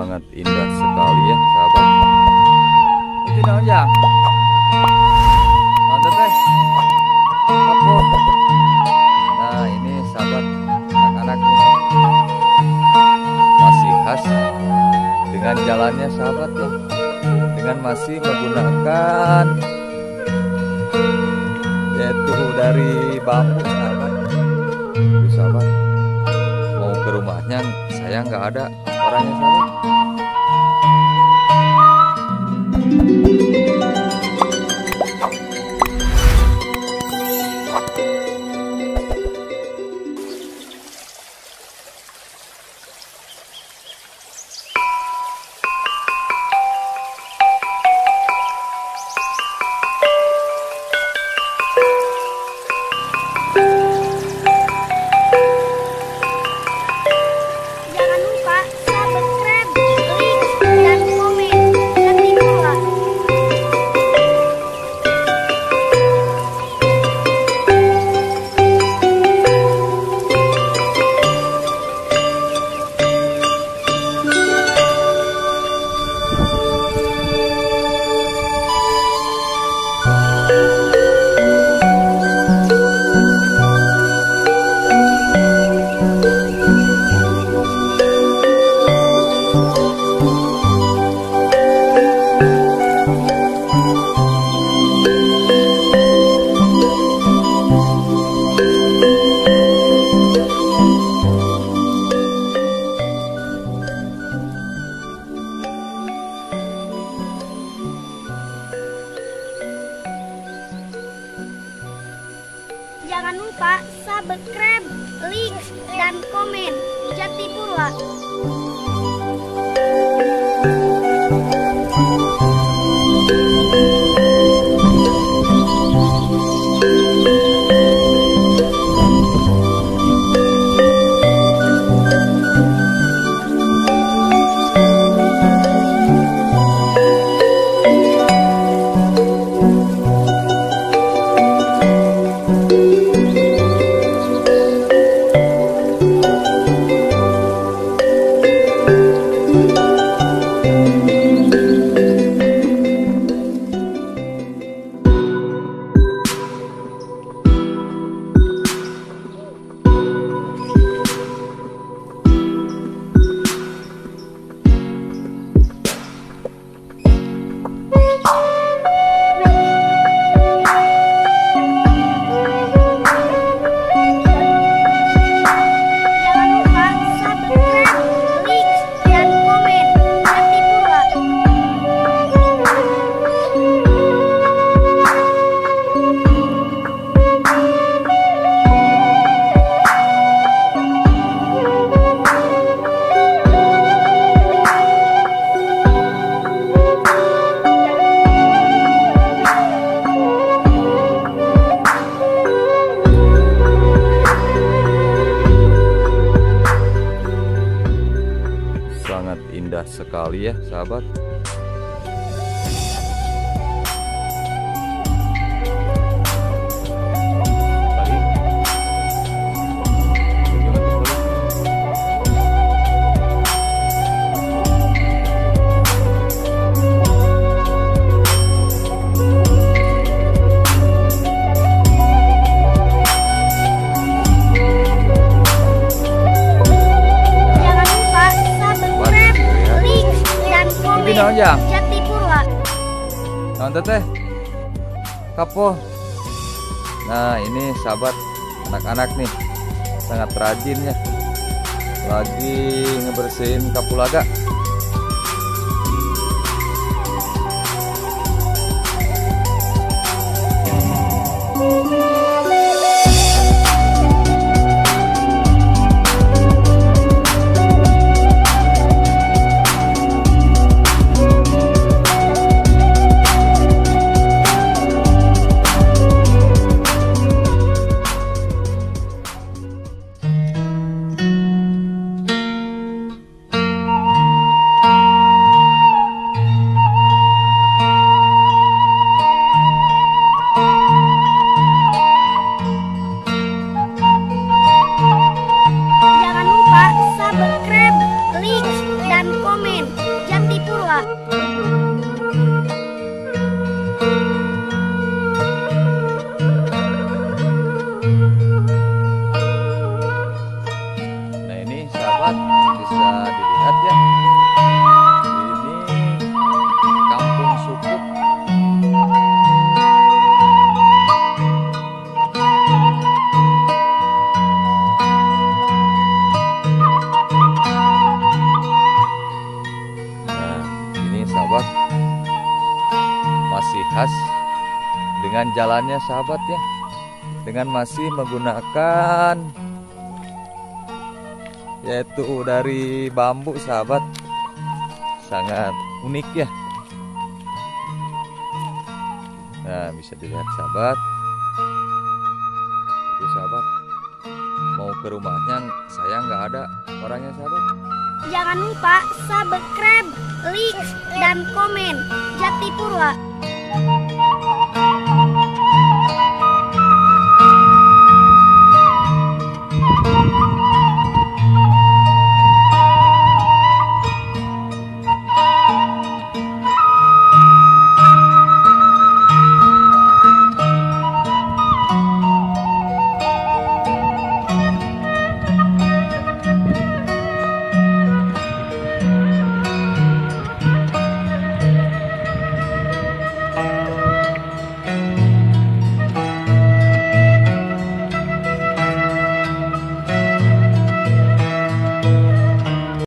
sangat indah sekali ya sahabat. Itu namanya mantap deh. Nah ini sahabat anak-anaknya masih khas dengan jalannya sahabat ya, dengan masih menggunakan yaitu dari bambu sahabat. Itu sahabat mau ke rumahnya saya nggak ada orangnya sahabat. Jangan lupa subscribe, like, dan komen. Jati Purwa. Sangat indah sekali ya sahabat. Jati Purwa. Nonton teh. Kapo. Nah, ini sahabat anak-anak nih sangat rajin ya. Lagi ngebersihin kapulaga. Nah ini sahabat bisa dilihat ya, ini kampung Sukuk. Masih khas dengan jalannya sahabat ya, dengan masih menggunakan yaitu dari bambu sahabat, sangat unik ya. Nah bisa dilihat sahabat, itu sahabat mau ke rumahnya saya nggak ada orangnya sahabat. Jangan lupa subscribe, like, dan komen. Jati Purwa.